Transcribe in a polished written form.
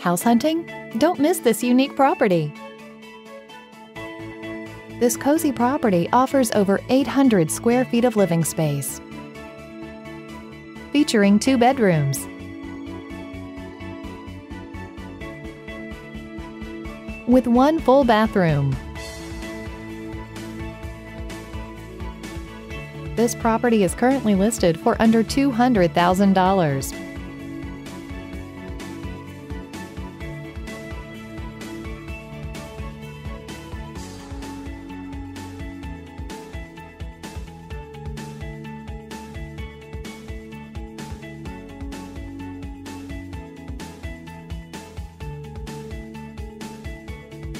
House hunting? Don't miss this unique property. This cozy property offers over 800 square feet of living space, featuring 2 bedrooms. With 1 full bathroom. This property is currently listed for under $200,000.